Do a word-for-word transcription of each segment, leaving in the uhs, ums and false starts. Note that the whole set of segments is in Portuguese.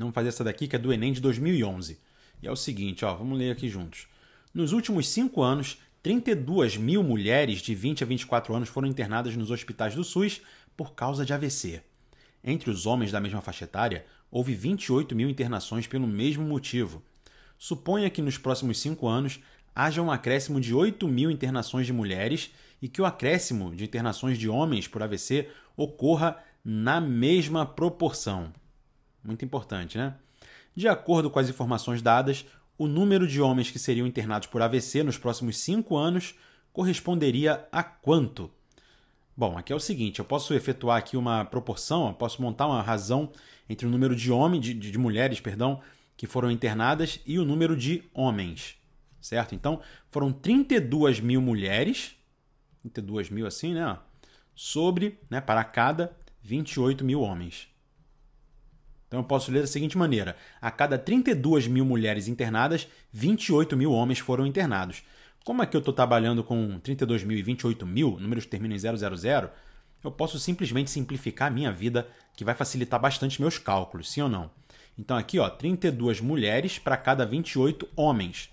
Vamos fazer essa daqui, que é do Enem de dois mil e onze. E é o seguinte, ó, vamos ler aqui juntos. Nos últimos cinco anos, trinta e duas mil mulheres de vinte a vinte e quatro anos foram internadas nos hospitais do SUS por causa de A V C. Entre os homens da mesma faixa etária, houve vinte e oito mil internações pelo mesmo motivo. Suponha que nos próximos cinco anos haja um acréscimo de oito mil internações de mulheres e que o acréscimo de internações de homens por A V C ocorra na mesma proporção. Muito importante, né? De acordo com as informações dadas, o número de homens que seriam internados por A V C nos próximos cinco anos corresponderia a quanto? Bom, aqui é o seguinte, eu posso efetuar aqui uma proporção, eu posso montar uma razão entre o número de homens, de, de mulheres, perdão, que foram internadas e o número de homens, certo? Então, foram trinta e duas mil mulheres, trinta e duas mil assim, né? Sobre, né, para cada vinte e oito mil homens. Então, eu posso ler da seguinte maneira. A cada trinta e duas mil mulheres internadas, vinte e oito mil homens foram internados. Como aqui eu estou trabalhando com trinta e dois mil e vinte e oito mil, números que terminam em zero zero zero, eu posso simplesmente simplificar a minha vida, que vai facilitar bastante meus cálculos, sim ou não? Então aqui, ó, trinta e duas mulheres para cada vinte e oito homens.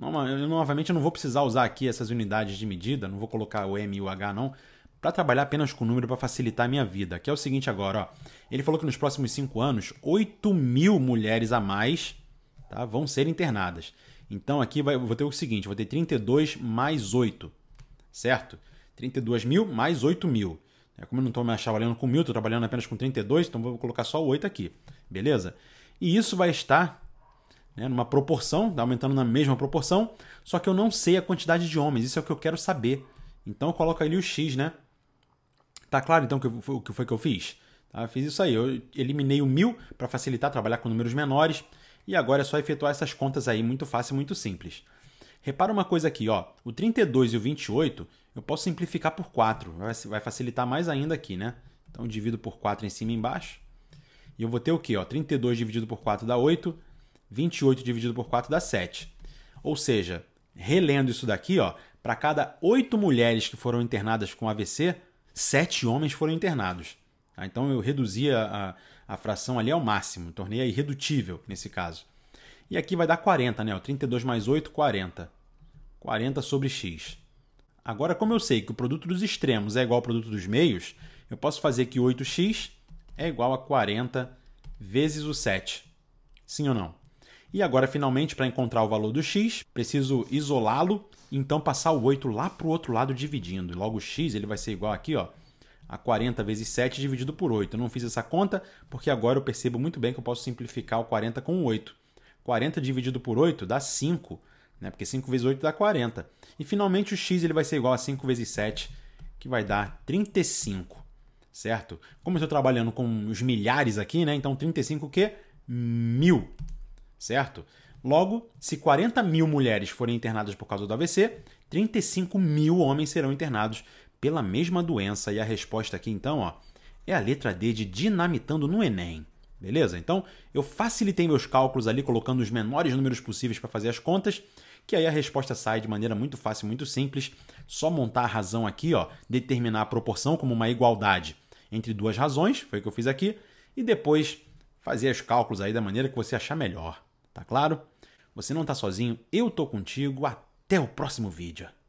Eu, novamente, eu não vou precisar usar aqui essas unidades de medida, não vou colocar o M e o H, não, para trabalhar apenas com o número para facilitar a minha vida. Que é o seguinte agora, ó, ele falou que nos próximos cinco anos, oito mil mulheres a mais, tá, vão ser internadas. Então, aqui vai, vou ter o seguinte, vou ter trinta e dois mais oito, certo? trinta e duas mil mais oito mil. Como eu não estou mais trabalhando com mil, estou trabalhando apenas com trinta e dois, então vou colocar só o oito aqui, beleza? E isso vai estar, né, numa proporção, tá aumentando na mesma proporção, só que eu não sei a quantidade de homens, isso é o que eu quero saber. Então, eu coloco ali o X, né? Tá claro, então, o que foi que eu fiz? Tá, eu fiz isso aí, eu eliminei o mil para facilitar trabalhar com números menores, e agora é só efetuar essas contas aí, muito fácil, muito simples. Repara uma coisa aqui, ó, o trinta e dois e o vinte e oito, eu posso simplificar por quatro, vai facilitar mais ainda aqui, né? Então, eu divido por quatro em cima e embaixo, e eu vou ter o quê? Ó, trinta e dois dividido por quatro dá oito, vinte e oito dividido por quatro dá sete. Ou seja, relendo isso daqui, ó, para cada oito mulheres que foram internadas com A V C, sete homens foram internados. Tá? Então, eu reduzi a, a, a fração ali ao máximo, tornei-a irredutível nesse caso. E aqui vai dar quarenta, né? O trinta e dois mais oito, quarenta. quarenta sobre x. Agora, como eu sei que o produto dos extremos é igual ao produto dos meios, eu posso fazer que oito x é igual a quarenta vezes o sete. Sim ou não? E agora, finalmente, para encontrar o valor do x, preciso isolá-lo, então passar o oito lá para o outro lado dividindo. Logo, o x ele vai ser igual aqui, ó, a quarenta vezes sete dividido por oito. Eu não fiz essa conta porque agora eu percebo muito bem que eu posso simplificar o quarenta com o oito. quarenta dividido por oito dá cinco, né? Porque cinco vezes oito dá quarenta. E, finalmente, o x ele vai ser igual a cinco vezes sete, que vai dar trinta e cinco, certo? Como eu estou trabalhando com os milhares aqui, né? Então, trinta e cinco o quê? Mil. Certo? Logo, se quarenta mil mulheres forem internadas por causa do A V C, trinta e cinco mil homens serão internados pela mesma doença. E a resposta aqui, então, ó, é a letra D de dinamitando no Enem. Beleza? Então, eu facilitei meus cálculos ali, colocando os menores números possíveis para fazer as contas, que aí a resposta sai de maneira muito fácil, muito simples. Só montar a razão aqui, ó, determinar a proporção como uma igualdade entre duas razões, foi o que eu fiz aqui, e depois fazer os cálculos aí da maneira que você achar melhor. Tá claro? Você não tá sozinho, eu tô contigo. Até o próximo vídeo.